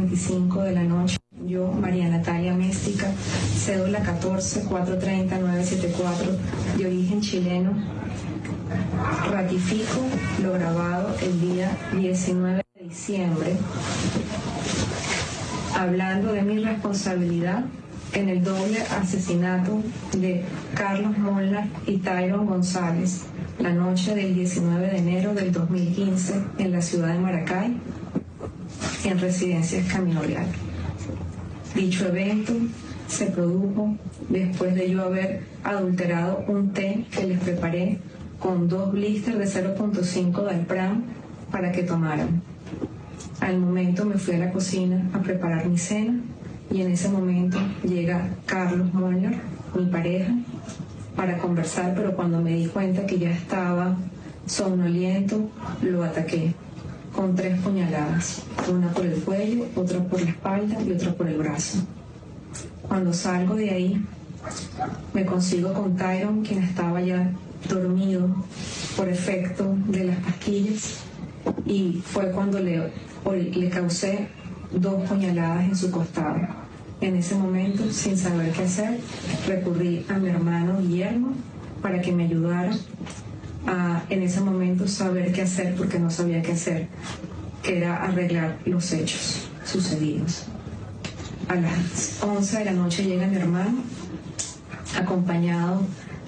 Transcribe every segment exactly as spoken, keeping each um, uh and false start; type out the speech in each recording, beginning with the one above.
ocho veinticinco de la noche. Yo, María Natalia Améstica, cédula catorce cuatrocientos treinta nueve setenta y cuatro, de origen chileno, ratifico lo grabado el día diecinueve de diciembre, hablando de mi responsabilidad en el doble asesinato de Carlos Molnar y Tyrone González, la noche del diecinueve de enero del dos mil quince, en la ciudad de Maracay, en residencias Camino Real. Dicho evento se produjo después de yo haber adulterado un té que les preparé con dos blisters de cero punto cinco de Alpram para que tomaran. Al momento me fui a la cocina a preparar mi cena y en ese momento llega Carlos Molnar, mi pareja, para conversar, pero cuando me di cuenta que ya estaba somnoliento, lo ataqué con tres puñaladas, una por el cuello, otra por la espalda y otra por el brazo. Cuando salgo de ahí, me consigo con Tyrone, quien estaba ya dormido por efecto de las pastillas, y fue cuando le, le causé dos puñaladas en su costado. En ese momento, sin saber qué hacer, recurrí a mi hermano Guillermo para que me ayudara a, en ese momento, saber qué hacer, porque no sabía qué hacer, que era arreglar los hechos sucedidos. A las once de la noche llega mi hermano, acompañado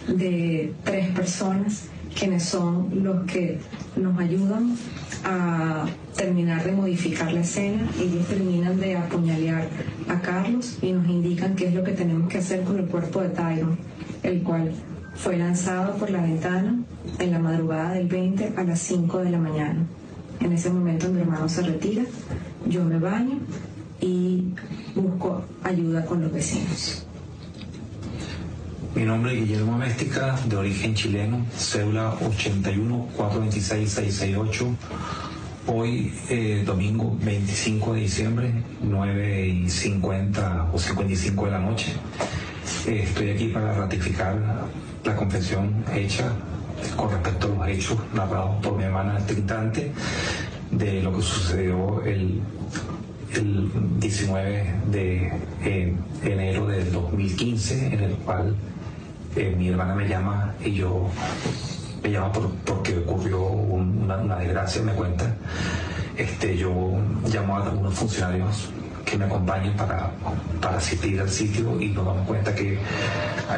de tres personas, quienes son los que nos ayudan a terminar de modificar la escena. Ellos terminan de apuñalear a Carlos y nos indican qué es lo que tenemos que hacer con el cuerpo de Tyrone, el cual fue lanzado por la ventana en la madrugada del veinte a las cinco de la mañana. En ese momento mi hermano se retira, yo me baño y busco ayuda con los vecinos. Mi nombre es Guillermo Améstica, de origen chileno, cédula ochenta y uno cuatrocientos veintiséis seiscientos sesenta y ocho. Hoy, eh, domingo veinticinco de diciembre, nueve y cincuenta o cincuenta y cinco de la noche. Eh, estoy aquí para ratificar la confesión hecha con respecto a los hechos narrados por mi hermana estrictante de lo que sucedió el, el diecinueve de enero del dos mil quince, en el cual Eh, mi hermana me llama y yo me llama por, porque ocurrió un, una, una desgracia, me cuenta. Este, yo llamo a algunos funcionarios que me acompañen para, para asistir al sitio y nos damos cuenta que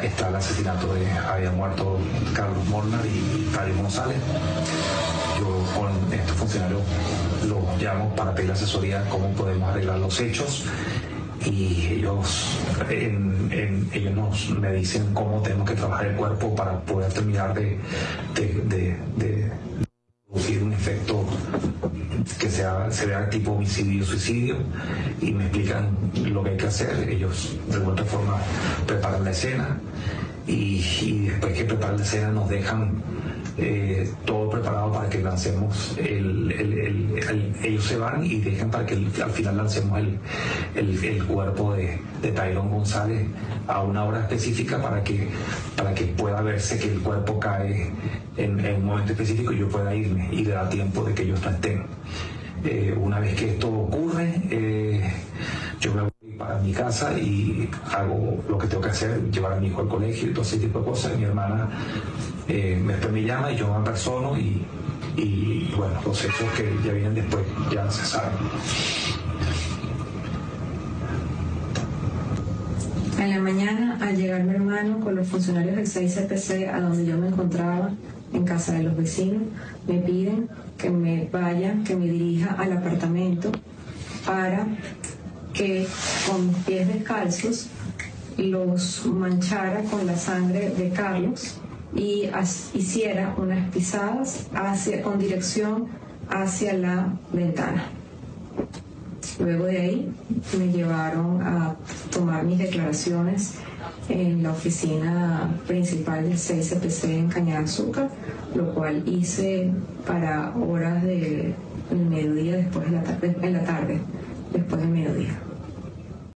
está el asesinato de, había muerto Carlos Molnar y Tyrone González. Yo con estos funcionarios los llamo para pedir asesoría cómo podemos arreglar los hechos. Y ellos, en, en, ellos nos, me dicen cómo tenemos que trabajar el cuerpo para poder terminar de, de, de, de producir un efecto que sea, se vea tipo homicidio-suicidio, y me explican lo que hay que hacer. Ellos de alguna forma preparan la escena y, y después que preparan la escena nos dejan Eh, todo preparado para que lancemos el, el, el, el, ellos se van y dejan para que el, al final lancemos el, el, el cuerpo de, de Tyrone González a una hora específica para que, para que pueda verse que el cuerpo cae en, en un momento específico y yo pueda irme, y le da tiempo de que ellos no estén. Eh, una vez que esto ocurre, eh, yo me voy para mi casa y hago lo que tengo que hacer, llevar a mi hijo al colegio y todo ese tipo de cosas. Mi hermana Eh, después me llama y yo me apersono y, y bueno, los hechos que ya vienen después ya se saben. En la mañana, al llegar mi hermano con los funcionarios del C I C P C a donde yo me encontraba, en casa de los vecinos, me piden que me vaya, que me dirija al apartamento para que con mis pies descalzos los manchara con la sangre de Carlos y hiciera unas pisadas hacia, con dirección hacia la ventana. Luego de ahí me llevaron a tomar mis declaraciones en la oficina principal del C I C P C en Cañada Azúcar, lo cual hice para horas del mediodía, después de la tarde, en la tarde, después del mediodía.